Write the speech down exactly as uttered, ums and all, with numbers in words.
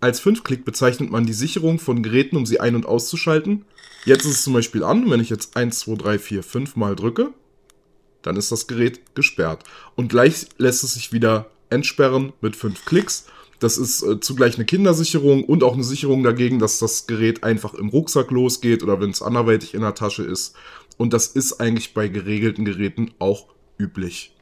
Als Fünfklick bezeichnet man die Sicherung von Geräten, um sie ein- und auszuschalten. Jetzt ist es zum Beispiel an, wenn ich jetzt eins, zwei, drei, vier, fünf mal drücke, dann ist das Gerät gesperrt. Und gleich lässt es sich wieder entsperren mit fünf Klicks. Das ist äh, zugleich eine Kindersicherung und auch eine Sicherung dagegen, dass das Gerät einfach im Rucksack losgeht oder wenn es anderweitig in der Tasche ist. Und das ist eigentlich bei geregelten Geräten auch üblich.